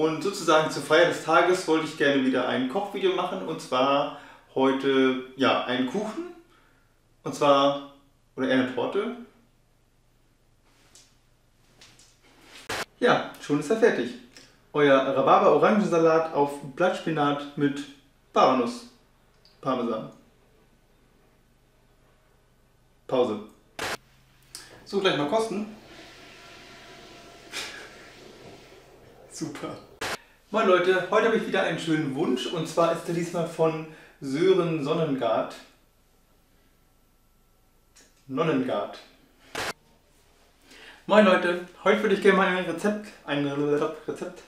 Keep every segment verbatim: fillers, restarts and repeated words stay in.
Und sozusagen zur Feier des Tages wollte ich gerne wieder ein Kochvideo machen, und zwar heute, ja, einen Kuchen, und zwar, oder eher eine Torte. Ja, schon ist er fertig. Euer Rhabarber-Orangensalat auf Blattspinat mit Haselnuss, Parmesan. Pause. So, gleich mal kosten. Super. Moin Leute, heute habe ich wieder einen schönen Wunsch, und zwar ist er diesmal von Sören Sonnengard. Nonnengard. Moin Leute, heute würde ich gerne mal ein Rezept, ein Rezept.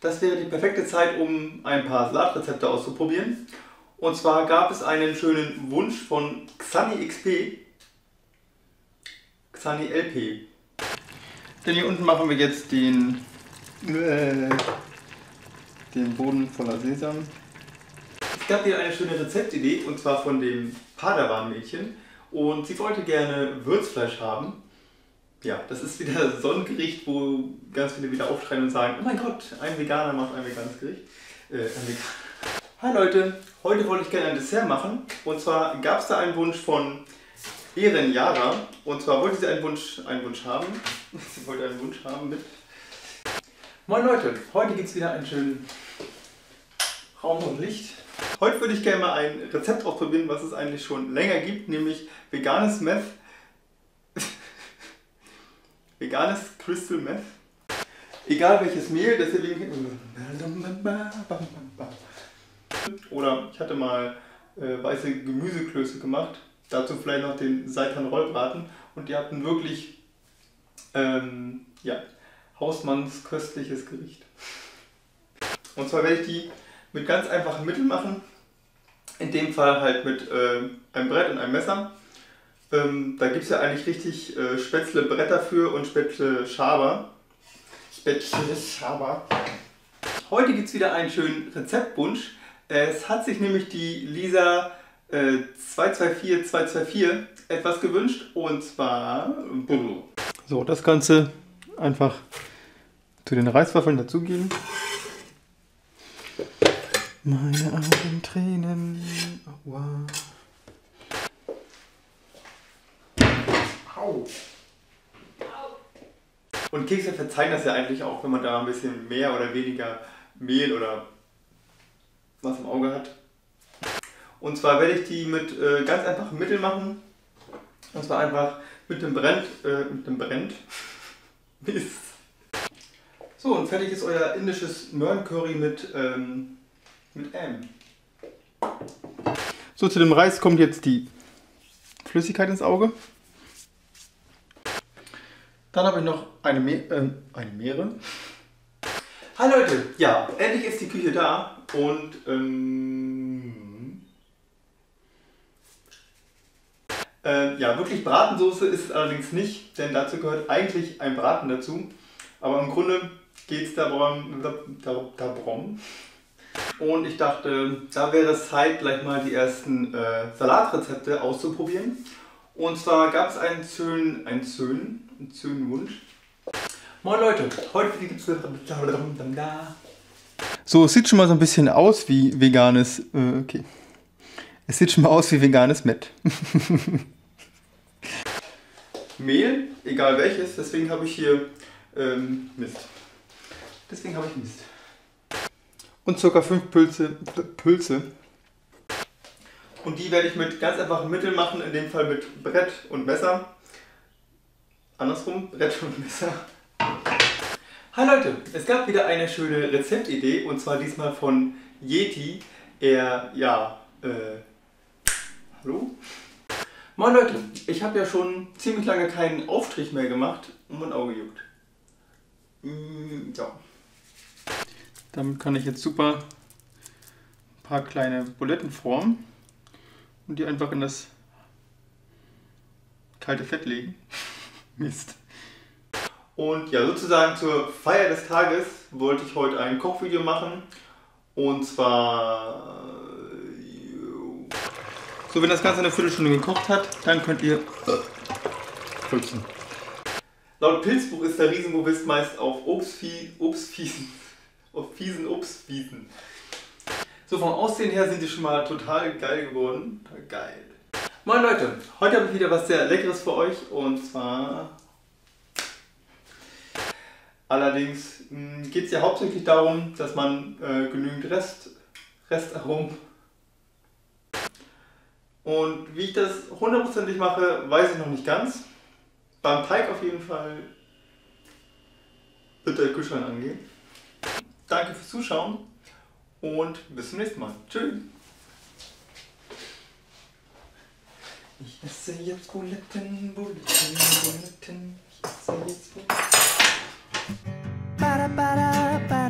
Das wäre die perfekte Zeit, um ein paar Salatrezepte auszuprobieren. Und zwar gab es einen schönen Wunsch von Xani X P, Xani L P. Denn hier unten machen wir jetzt den den Boden voller Sesam. Es gab hier eine schöne Rezeptidee, und zwar von dem Padawan-Mädchen, und sie wollte gerne Würzfleisch haben. Ja, das ist wieder so ein Gericht, wo ganz viele wieder aufschreien und sagen, oh mein Gott, ein Veganer macht ein veganes Gericht. Äh, ein Veganer. Hi Leute, heute wollte ich gerne ein Dessert machen, und zwar gab es da einen Wunsch von Eren Yara, und zwar wollte sie einen Wunsch, einen Wunsch haben. Sie wollte einen Wunsch haben mit... Moin Leute, heute gibt es wieder einen schönen Raum und Licht. Heute würde ich gerne mal ein Rezept ausprobieren, was es eigentlich schon länger gibt, nämlich veganes Meth, veganes Crystal Meth. Egal welches Mehl, deswegen... Oder ich hatte mal äh, weiße Gemüseklöße gemacht, dazu vielleicht noch den Seitan-Rollbraten, und die hatten wirklich... Ähm, ja... Hausmanns köstliches Gericht. Und zwar werde ich die mit ganz einfachen Mitteln machen. In dem Fall halt mit äh, einem Brett und einem Messer. Ähm, da gibt es ja eigentlich richtig äh, Spätzle Bretter für und Spätzle Schaber. Spätzle Schaber. Heute gibt es wieder einen schönen Rezeptwunsch. Es hat sich nämlich die Lisa äh, zwei zwei vier zwei zwei vier etwas gewünscht. Und zwar... So, das Ganze einfach zu den Reiswaffeln dazugeben. Meine Augen Tränen. Aua. Au. Und Kekse verzeihen das ja eigentlich auch, wenn man da ein bisschen mehr oder weniger Mehl oder was im Auge hat. Und zwar werde ich die mit äh, ganz einfachen Mitteln machen. Und zwar einfach mit dem Brett, äh, mit dem Brett. Mist. So, und fertig ist euer indisches Möhren-Curry mit, ähm, mit M. So, zu dem Reis kommt jetzt die Flüssigkeit ins Auge. Dann habe ich noch eine, Me äh, eine Meere. Hi Leute, ja, endlich ist die Küche da, und ähm, Äh, ja, wirklich Bratensoße ist es allerdings nicht, denn dazu gehört eigentlich ein Braten dazu. Aber im Grunde geht es darum, darum. Und ich dachte, da wäre es Zeit, gleich mal die ersten äh, Salatrezepte auszuprobieren. Und zwar gab es einen schönen, einen schönen, einen schönen Wunsch. Moin Leute, heute gibt es... So, es sieht schon mal so ein bisschen aus wie veganes... Äh, okay. Es sieht schon mal aus wie veganes Mett. Mehl, egal welches, deswegen habe ich hier ähm, Mist. Deswegen habe ich Mist. Und ca. fünf Pilze, Pilze. Und die werde ich mit ganz einfachen Mitteln machen, in dem Fall mit Brett und Messer. Andersrum, Brett und Messer. Hi Leute, es gab wieder eine schöne Rezeptidee, und zwar diesmal von Yeti. Er, ja, äh, hallo? Moin Leute, ich habe ja schon ziemlich lange keinen Aufstrich mehr gemacht und mein Auge juckt. Mm, ja. Damit kann ich jetzt super ein paar kleine Buletten formen und die einfach in das kalte Fett legen. Mist. Und ja, sozusagen zur Feier des Tages wollte ich heute ein Kochvideo machen, und zwar... So, wenn das Ganze eine Viertelstunde gekocht hat, dann könnt ihr rülpsen. Laut Pilzbuch ist der Riesenbovist meist auf Obstvieh, Obstvieh, auf fiesen Obstwiesen. So, vom Aussehen her sind die schon mal total geil geworden. Geil. Moin Leute, heute habe ich wieder was sehr Leckeres für euch und zwar... Allerdings geht es ja hauptsächlich darum, dass man äh, genügend Rest, Restaromen... Und wie ich das hundertprozentig mache, weiß ich noch nicht ganz. Beim Teig auf jeden Fall bitte Kühlschrank angehen. Danke fürs Zuschauen und bis zum nächsten Mal. Tschüss. Ich esse jetzt Buletten, Buletten, Buletten. Ich esse jetzt Buletten.